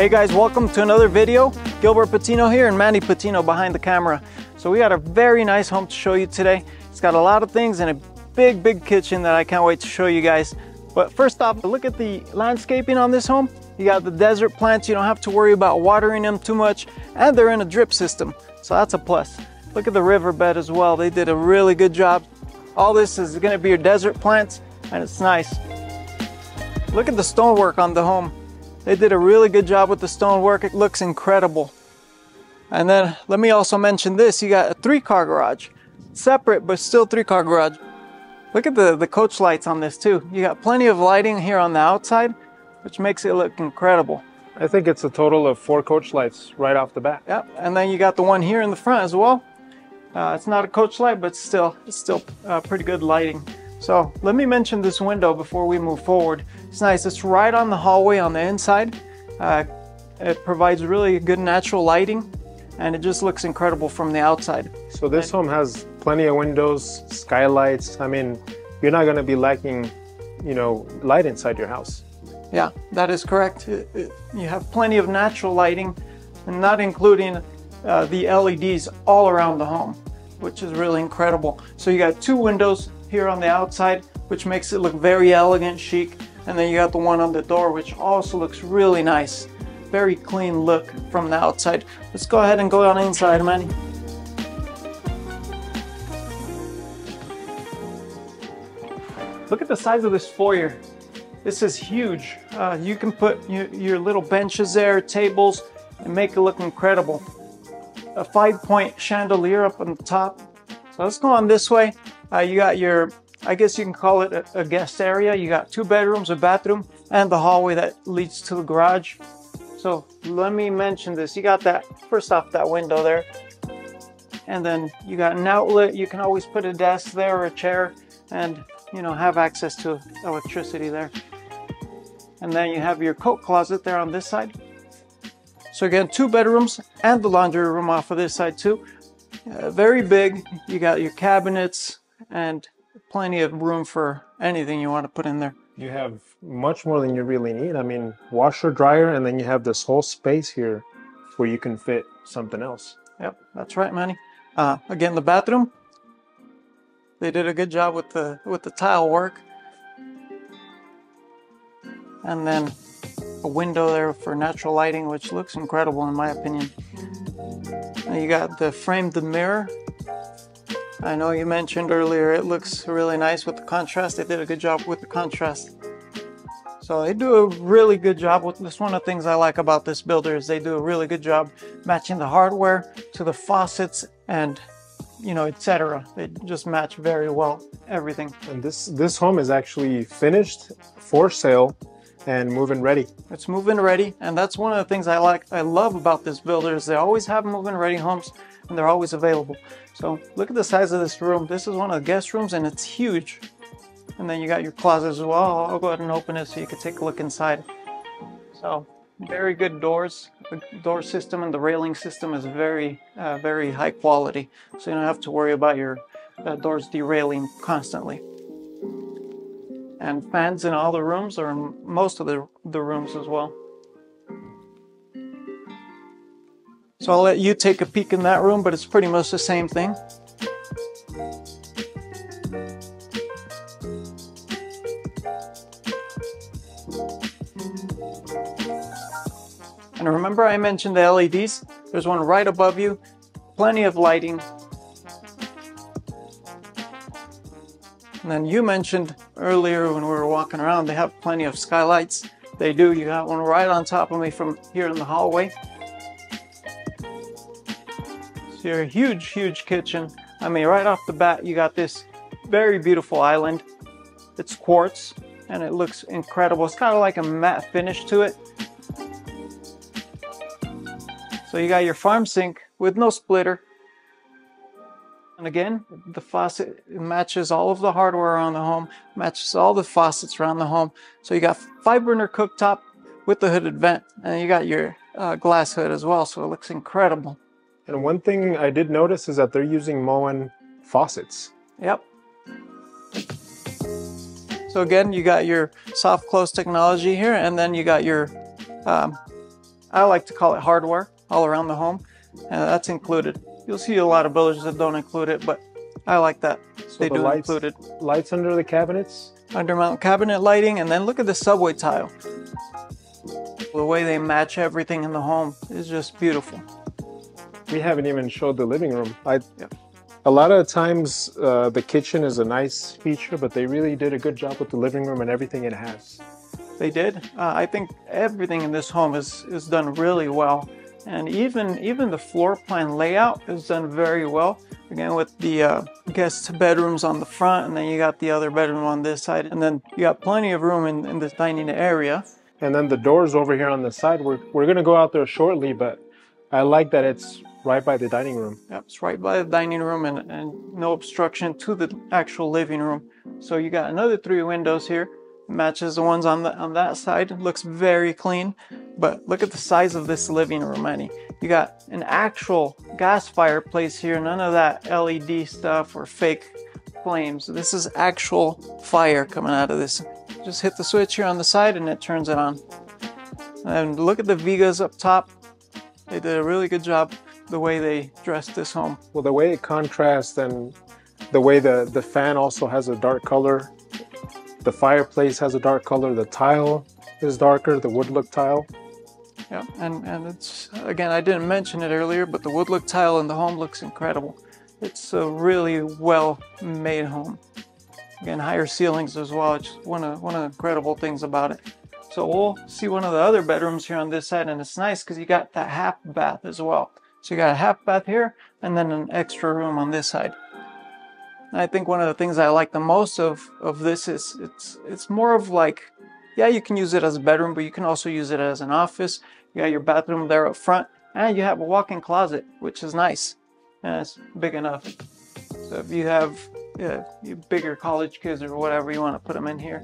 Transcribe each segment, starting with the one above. Hey guys, welcome to another video. Gilbert Patino here and Manny Patino behind the camera. So we got a very nice home to show you today. It's got a lot of things and a big kitchen that I can't wait to show you guys. But first off, look at the landscaping on this home. You got the desert plants, you don't have to worry about watering them too much, and they're in a drip system, so that's a plus. Look at the riverbed as well, they did a really good job. All this is gonna be your desert plants, and it's nice. Look at the stonework on the home. They did a really good job with the stonework. It looks incredible. And then let me also mention this. You got a 3-car garage. Separate, but still 3-car garage. Look at the coach lights on this too. You got plenty of lighting here on the outside, which makes it look incredible. I think it's a total of 4 coach lights right off the bat. Yep. And then you got the one here in the front as well. It's not a coach light, but it's still pretty good lighting. So let me mention this window before we move forward. It's nice, it's right on the hallway on the inside. It provides really good natural lighting and it just looks incredible from the outside. So this home has plenty of windows, skylights. I mean, you're not gonna be lacking, you know, light inside your house. Yeah, that is correct. You have plenty of natural lighting and not including the LEDs all around the home, which is really incredible. So you got 2 windows here on the outside, which makes it look very elegant, chic. And then you got the one on the door, which also looks really nice. Very clean look from the outside. Let's go ahead and go on inside, Manny. Look at the size of this foyer. This is huge. You can put your little benches there, tables, and make it look incredible. A 5-point chandelier up on the top. So let's go on this way. You got your, I guess you can call it a guest area. You got 2 bedrooms, a bathroom, and the hallway that leads to the garage. So let me mention this. You got that, first off, that window there. And then you got an outlet. You can always put a desk there or a chair and, you know, have access to electricity there. And then you have your coat closet there on this side. So again, 2 bedrooms and the laundry room off of this side too. Very big. You got your cabinets and plenty of room for anything you want to put in there. You have much more than you really need. I mean, washer, dryer, and then you have this whole space here where you can fit something else. Yep, that's right, Manny. Again, the bathroom. They did a good job with the tile work. And then a window there for natural lighting, which looks incredible in my opinion. And you got the framed mirror. I know you mentioned earlier, it looks really nice with the contrast. They did a good job with the contrast. So they do a really good job with this. One of the things I like about this builder is they do a really good job matching the hardware to the faucets and, you know, etc. They just match very well everything. And this home is actually finished for sale and move-in ready. It's move-in ready, and that's one of the things I love about this builder is they always have move-in ready homes. And they're always available. So look at the size of this room. This is one of the guest rooms and it's huge. And then you got your closet as well. I'll go ahead and open it so you can take a look inside. So very good doors. The door system and the railing system is very high quality. So you don't have to worry about your doors derailing constantly. And fans in all the rooms or in most of the rooms as well. So I'll let you take a peek in that room, but it's pretty much the same thing. And remember I mentioned the LEDs? There's one right above you, plenty of lighting. And then you mentioned earlier when we were walking around, they have plenty of skylights. They do, you got one right on top of me from here in the hallway. So you're a huge kitchen. I mean, right off the bat, you got this very beautiful island. It's quartz and it looks incredible. It's kind of like a matte finish to it. So you got your farm sink with no splitter. And again, the faucet matches all of the hardware around the home, matches all the faucets around the home. So you got 5-burner cooktop with the hooded vent, and you got your glass hood as well. So it looks incredible. And one thing I did notice is that they're using Moen faucets. Yep. So again, you got your soft close technology here, and then you got your I like to call it hardware all around the home. That's included. You'll see a lot of builders that don't include it, but I like that. So they do include it. Lights under the cabinets? Undermount cabinet lighting, and then look at the subway tile. The way they match everything in the home is just beautiful. We haven't even showed the living room. A lot of times the kitchen is a nice feature, but they really did a good job with the living room and everything it has. They did. I think everything in this home is done really well. And even the floor plan layout is done very well. Again, with the guest bedrooms on the front, and then you got the other bedroom on this side. And then you got plenty of room in the dining area. And then the doors over here on the side, we're going to go out there shortly, but I like that it's right by the dining room. Yep, it's right by the dining room and no obstruction to the actual living room. So you got another 3 windows here. Matches the ones on that side. It looks very clean, but look at the size of this living room, Manny. You got an actual gas fireplace here. None of that LED stuff or fake flames. This is actual fire coming out of this. Just hit the switch here on the side and it turns it on. And look at the Vigas up top. They did a really good job the way they dressed this home. Well, the way it contrasts and the way the fan also has a dark color. The fireplace has a dark color. The tile is darker, the wood-look tile. Yeah, and it's, again, I didn't mention it earlier, but the wood-look tile in the home looks incredible. It's a really well-made home. Again, higher ceilings as well. It's one of the incredible things about it. So we'll see one of the other bedrooms here on this side, and it's nice because you got that half bath as well. So you got a half bath here, and then an extra room on this side. I think one of the things I like the most of this is it's more of like, yeah, you can use it as a bedroom, but you can also use it as an office. You got your bathroom there up front, and you have a walk-in closet, which is nice. And it's big enough. So if you have your bigger college kids or whatever, you want to put them in here.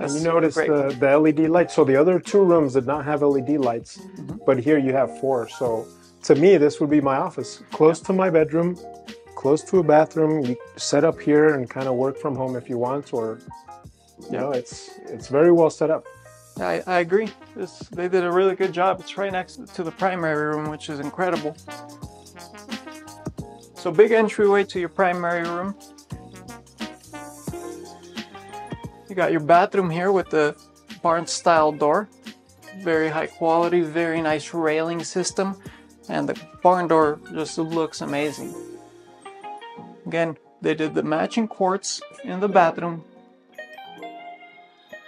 And you notice the LED lights. So the other 2 rooms did not have LED lights, but here you have 4. So to me, this would be my office, close to my bedroom. Close to a bathroom, you set up here and kind of work from home if you want, or you know, it's very well set up. I agree. They did a really good job. It's right next to the primary room, which is incredible. So big entryway to your primary room. You got your bathroom here with the barn-style door. Very high quality, very nice railing system, and the barn door just looks amazing. Again, they did the matching quartz in the bathroom.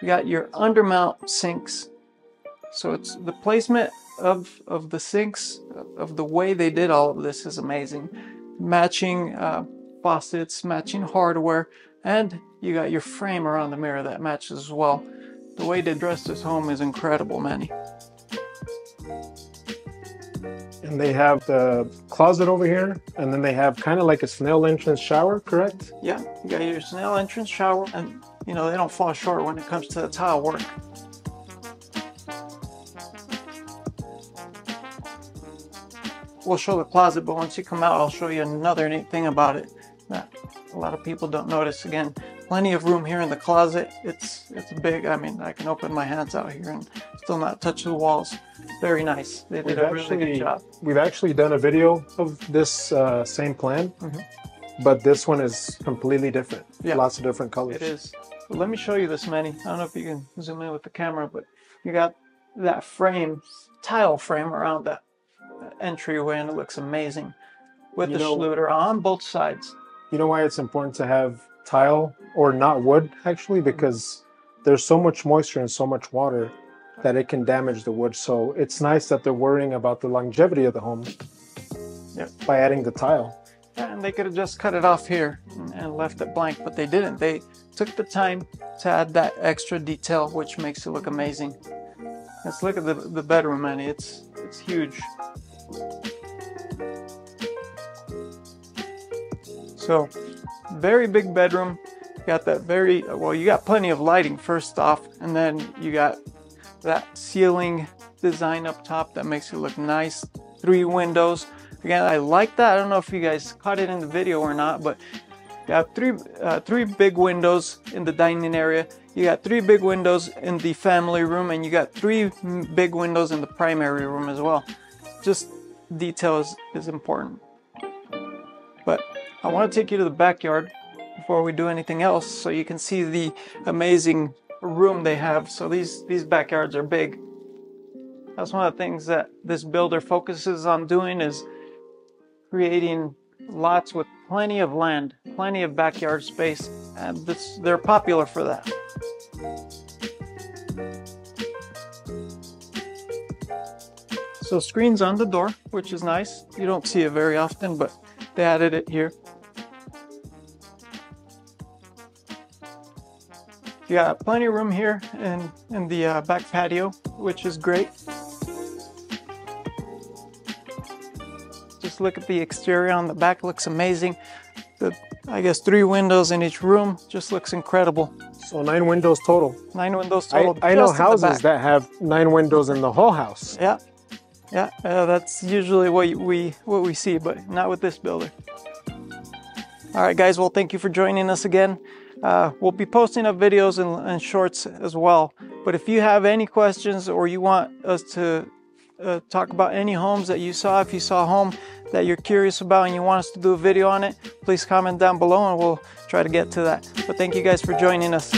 You got your undermount sinks. So it's the placement of the sinks, of the way they did all of this is amazing. Matching faucets, matching hardware, and you got your frame around the mirror that matches as well. The way they dressed this home is incredible, Manny. And they have the closet over here, and then they have kind of like a snail entrance shower, correct? Yeah, you got your snail entrance shower, and you know, they don't fall short when it comes to the tile work. We'll show the closet, but once you come out, I'll show you another neat thing about it that a lot of people don't notice. Again, plenty of room here in the closet. It's big. I mean, I can open my hands out here and still not touch the walls. Very nice. They did a really good job. We've actually done a video of this same plan, but this one is completely different. Yeah. Lots of different colors. It is. But let me show you this, Manny. I don't know if you can zoom in with the camera, but you got that frame, tile frame around that entryway, and it looks amazing with the Schluter on both sides. You know why it's important to have tile, or not wood actually, because there's so much moisture and so much water that it can damage the wood. So it's nice that they're worrying about the longevity of the home by adding the tile. Yeah, and they could have just cut it off here and left it blank, but they didn't. They took the time to add that extra detail, which makes it look amazing. Let's look at the bedroom, Manny. It's huge. So very big bedroom. You got that very, well, you got plenty of lighting first off, and then you got that ceiling design up top that makes it look nice. 3 windows. Again, I like that. I don't know if you guys caught it in the video or not, but you have three big windows in the dining area. You got three big windows in the family room, and you got three big windows in the primary room as well. Just details is important. But I want to take you to the backyard before we do anything else, so you can see the amazing room they have. So these backyards are big. That's one of the things that this builder focuses on doing, is creating lots with plenty of land, plenty of backyard space, and they're popular for that. So screens on the door, which is nice. You don't see it very often, but they added it here. You got plenty of room here in the back patio, which is great. Just look at the exterior on the back, looks amazing. I guess three windows in each room, just looks incredible. So 9 windows total. 9 windows total. I know houses that have 9 windows in the whole house. Yeah, yeah, that's usually what we see, but not with this builder. All right, guys. Well, thank you for joining us again. We'll be posting up videos and shorts as well. But if you have any questions, or you want us to talk about any homes that you saw, if you saw a home that you're curious about and you want us to do a video on it, please comment down below and we'll try to get to that. But thank you guys for joining us.